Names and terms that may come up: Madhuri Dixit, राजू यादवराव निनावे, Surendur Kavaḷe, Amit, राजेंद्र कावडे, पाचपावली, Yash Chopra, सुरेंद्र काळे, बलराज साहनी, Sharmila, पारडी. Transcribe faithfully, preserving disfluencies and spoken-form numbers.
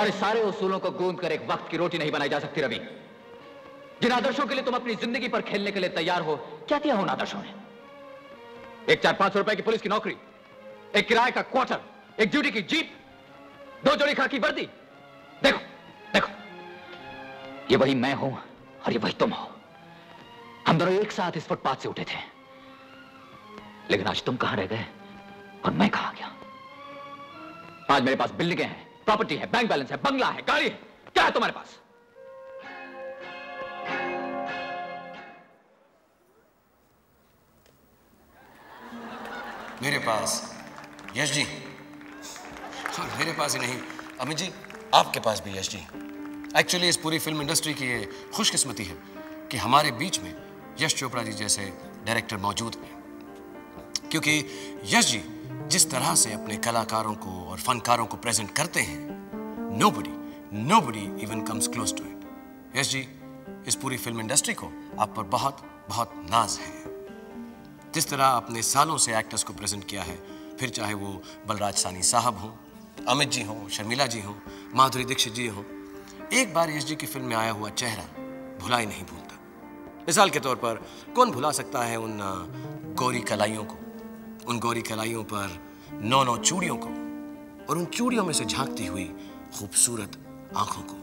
हमारे सारे उसूलों को गूंद कर एक वक्त की रोटी नहीं बनाई जा सकती। रवि, जिन आदर्शों के लिए तुम अपनी जिंदगी पर खेलने के लिए तैयार हो, क्या किया हो उन आदर्शों ने? एक चार पांच सौ रुपए की पुलिस की नौकरी, एक किराए का क्वार्टर, एक ड्यूटी की जीप, दो जोड़ी खाकी वर्दी। देखो देखो, ये वही मैं हूं और ये वही तुम हो। हम दोनों एक साथ इस फुटपाथ से उठे थे, लेकिन आज तुम कहां रह गए और मैं कहां गया? आज मेरे पास बिल्डिंगें हैं, प्रॉपर्टी है, बैंक बैलेंस है, बंगला है, गाड़ी है, क्या है तुम्हारे पास? मेरे पास यश जी, और मेरे पास ही नहीं अमित जी, आपके पास भी यश जी। एक्चुअली इस पूरी फिल्म इंडस्ट्री की ये खुशकिस्मती है कि हमारे बीच में यश चोपड़ा जी जैसे डायरेक्टर मौजूद हैं, क्योंकि यश जी जिस तरह से अपने कलाकारों को और फनकारों को प्रेजेंट करते हैं, nobody nobody even comes close to it. Yash ji, इस पूरी फिल्म इंडस्ट्री को आप पर बहुत बहुत नाज है। जिस तरह आपने सालों से एक्टर्स को प्रेजेंट किया है, फिर चाहे वो बलराज साहनी साहब हों, अमित जी हों, शर्मिला जी हों, माधुरी दीक्षित जी हों, एक बार यश जी की फिल्म में आया हुआ चेहरा भुला ही नहीं भूलता। मिसाल के तौर पर कौन भुला सकता है उन गोरी कलाइयों को, उन गोरी कलाइयों पर नौ नौ चूड़ियों को और उन चूड़ियों में से झांकती हुई खूबसूरत आंखों को।